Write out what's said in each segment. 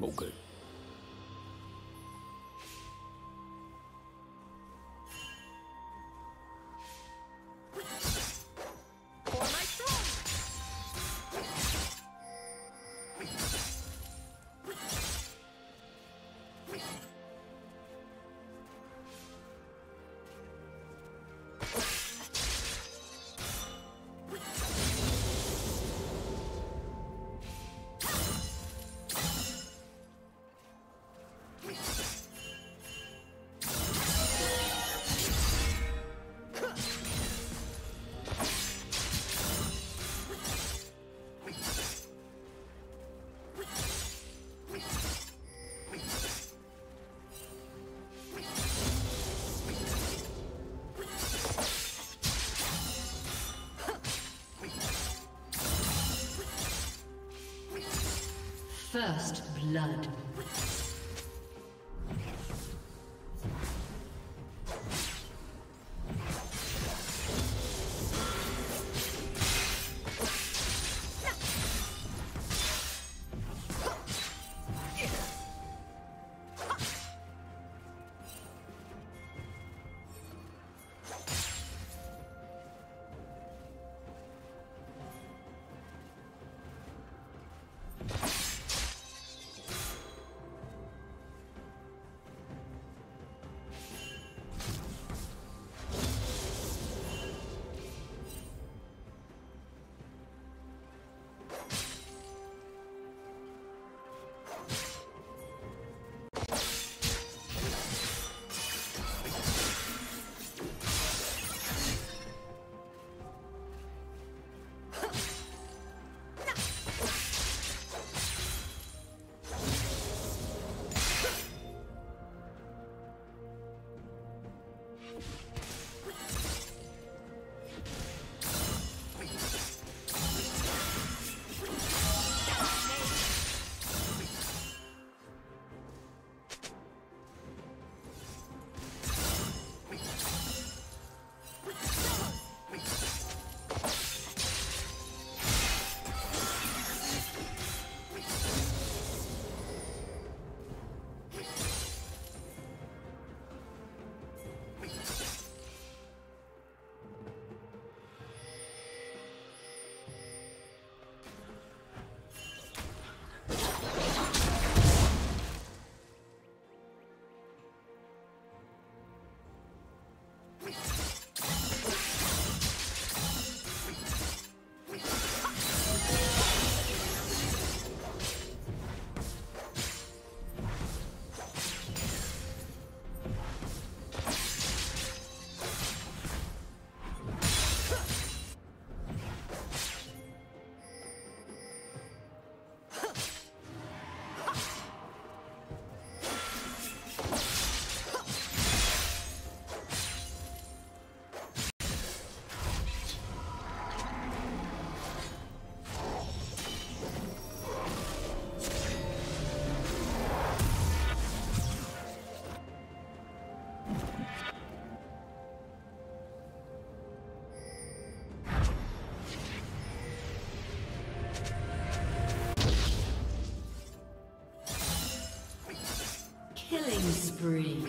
冇計。 First blood. Killing spree.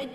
Red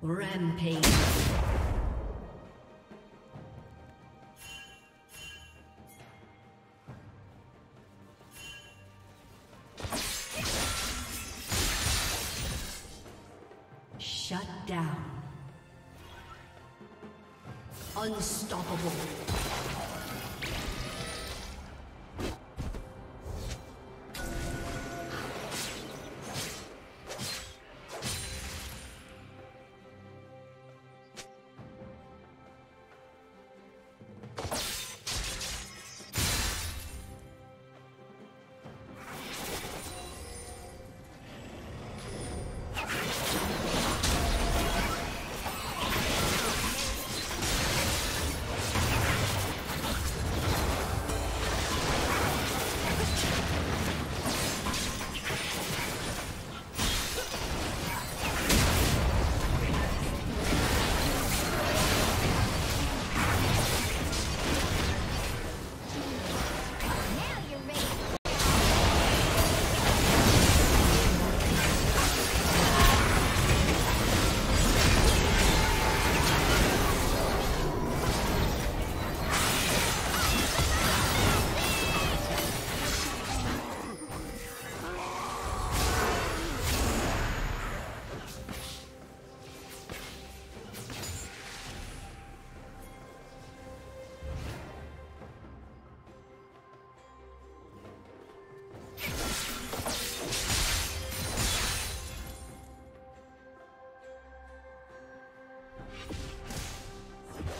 Rampage. Shut down. Unstoppable.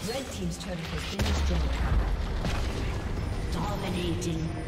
Red team's turret has been destroyed. Dominating.